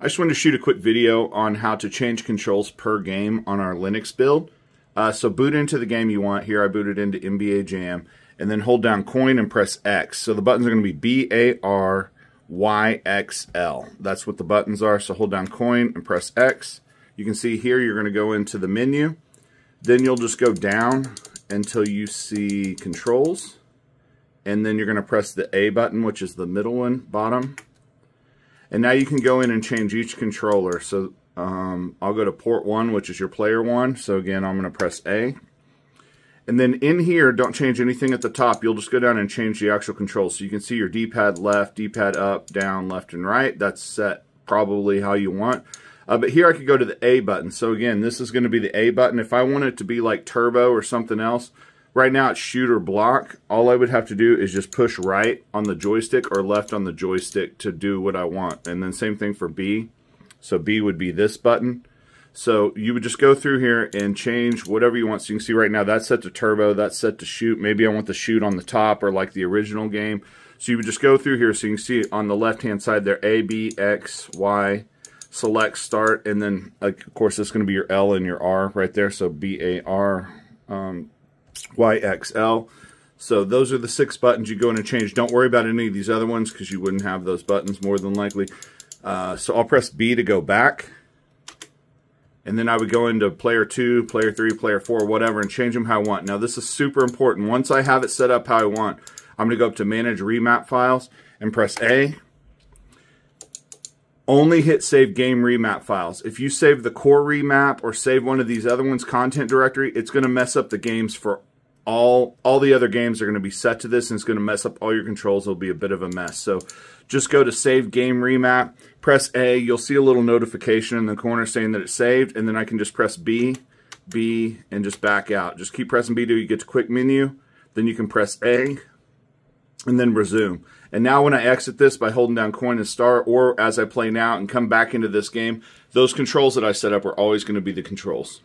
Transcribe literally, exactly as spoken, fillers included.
I just wanted to shoot a quick video on how to change controls per game on our Linux build. Uh, so boot into the game you want. Here I booted into N B A Jam, and then hold down coin and press X. So the buttons are going to be B A R Y X L. That's what the buttons are, so hold down coin and press X. You can see here you're going to go into the menu. Then you'll just go down until you see controls, and then you're going to press the A button, which is the middle one, bottom. And now you can go in and change each controller. So um, I'll go to port one, which is your player one. So again, I'm going to press A. And then in here, don't change anything at the top. You'll just go down and change the actual controls. So you can see your D-pad left, D-pad up, down, left, and right. That's set probably how you want. Uh, but here I could go to the A button. So again, this is going to be the A button. If I want it to be like turbo or something else, right now it's shoot or block. All I would have to do is just push right on the joystick or left on the joystick to do what I want. And then same thing for B. So B would be this button. So you would just go through here and change whatever you want. So you can see right now that's set to turbo, that's set to shoot. Maybe I want the shoot on the top or like the original game. So you would just go through here. So you can see on the left-hand side there, A, B, X, Y, select, start, and then of course that's going to be your L and your R right there. So B, A, R, um, Y X L. So those are the six buttons you go in and change. Don't worry about any of these other ones because you wouldn't have those buttons more than likely. Uh, so I'll press B to go back. And then I would go into player two, player three, player four, whatever, and change them how I want. Now this is super important. Once I have it set up how I want, I'm going to go up to manage remap files and press A. Only hit save game remap files. If you save the core remap or save one of these other ones, content directory, it's going to mess up the games for all, all the other games are going to be set to this, and it's going to mess up all your controls. It'll be a bit of a mess. So just go to save game remap, press A, you'll see a little notification in the corner saying that it's saved, and then I can just press B, B, and just back out. Just keep pressing B till you get to quick menu, then you can press A, and then resume. And now when I exit this by holding down coin and star, or as I play now and come back into this game, those controls that I set up are always going to be the controls.